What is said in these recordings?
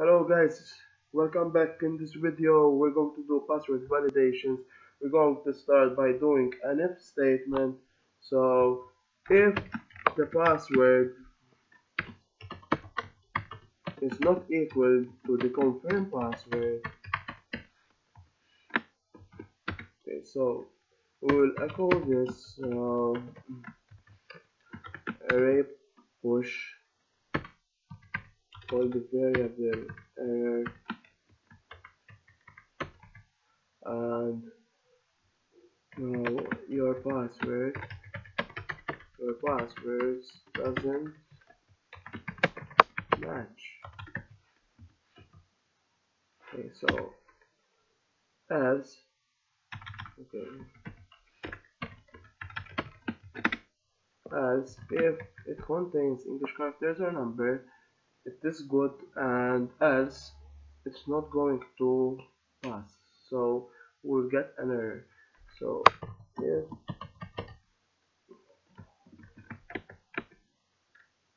Hello guys, welcome back. In this video we're going to do password validations. We're going to start by doing an if statement. So if the password is not equal to the confirmed password, okay, so we will echo this array push for the variable error, and now your password doesn't match. Okay, so as if it contains English characters or number, it is good, and else it's not going to pass, so we'll get an error. So if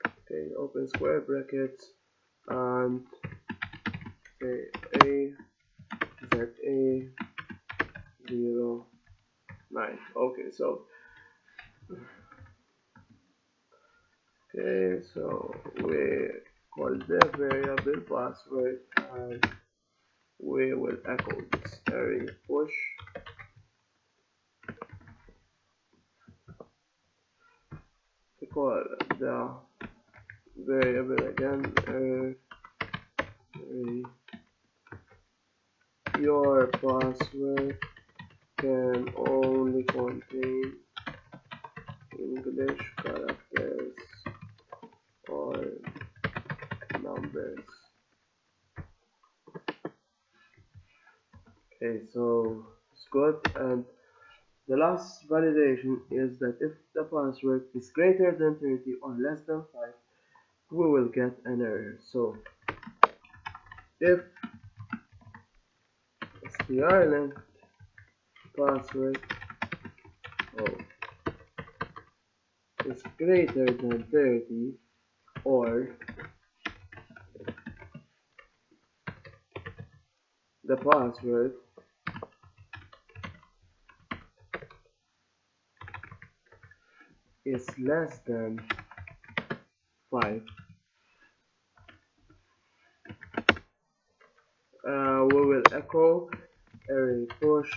okay, open square brackets and say a z a 09. Okay, so we call the variable password and we will echo this array push. We call the variable again your password can only contain English characters or numbers. Okay, so it's good. And the last validation is that if the password is greater than 30 or less than 5, we will get an error. So if strlen password is greater than 30 or the password is less than 5, we will echo array push,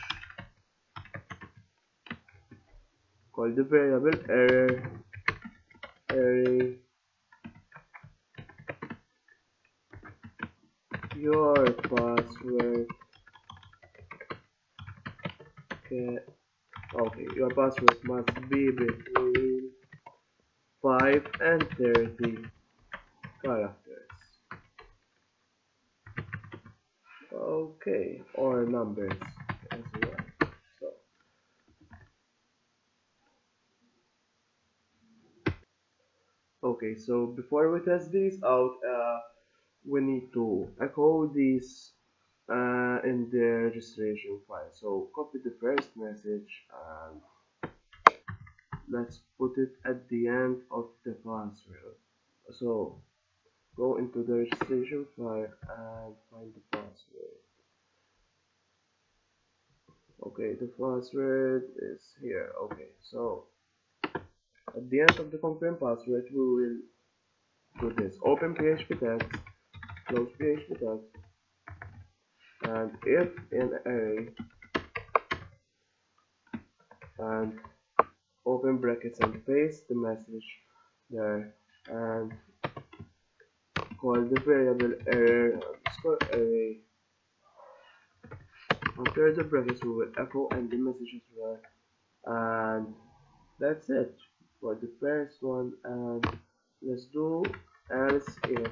call the variable error array your password. Okay, your password must be between 5 and 30 characters. Okay, or numbers as well. So okay, so before we test these out, we need to echo these in the registration file. So copy the first message and let's put it at the end of the password. So go into the registration file and find the password. Okay, the password is here. Okay, so at the end of the confirm password we will do this: open PHP text, close PHP text, and if in array and open brackets and paste the message there and call the variable error underscore array. After the brackets we will echo and the message as well, and that's it for the first one. And let's do else if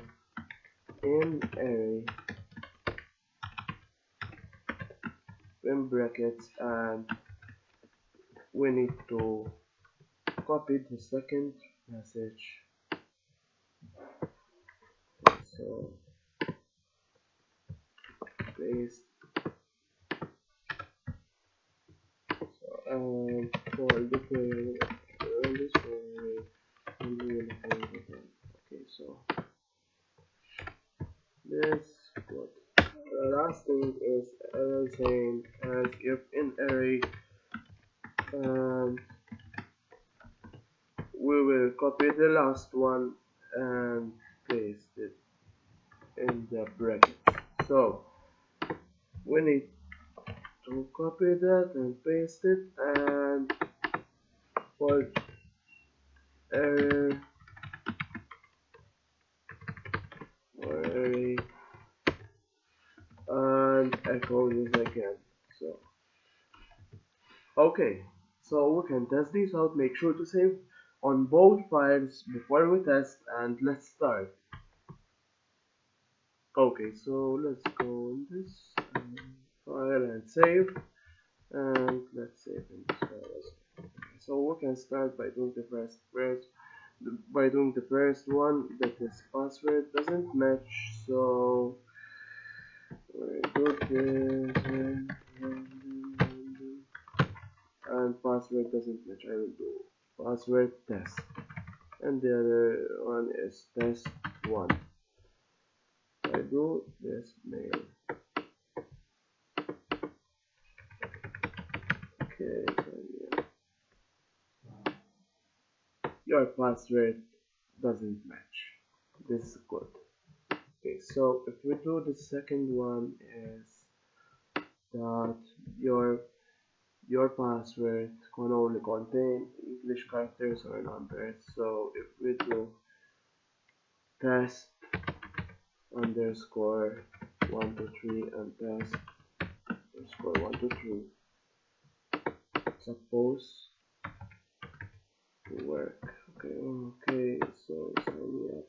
in array in brackets, and we need to copy the second message. So paste, so and for the variable okay, so this last thing is saying as if in array, we will copy the last one and paste it in the bracket. So we need to copy that and paste it, and for error and echo this again. So okay, so we can test this out. Make sure to save on both files before we test, and let's start. Okay, so let's go on this file and save, and let's save in this file as well. So we can start by doing the first one, that is password doesn't match, so we do this and password doesn't match. I will do password test, and the other one is test one. I do this mail. Okay, so yeah, your password doesn't match. This is good. Okay, so if we do the second one is that your password can only contain English characters or numbers. So if we do test underscore 123 and test underscore 123, suppose to work. Okay, so yeah.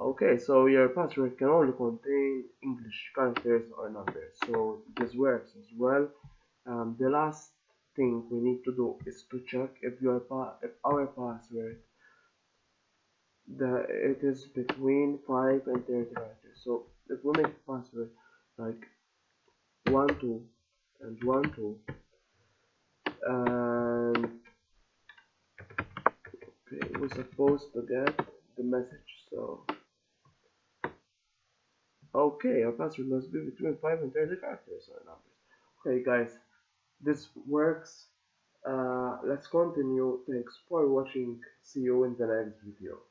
Okay, so your password can only contain English characters or numbers, so this works as well. The last thing we need to do is to check if our password it is between 5 and 30 characters. So if we make a password like 12 and 12 and okay, we're supposed to get the message. So okay, our password must be between 5 and 30 characters or numbers. Okay guys, this works. Let's continue. Thanks for watching. See you in the next video.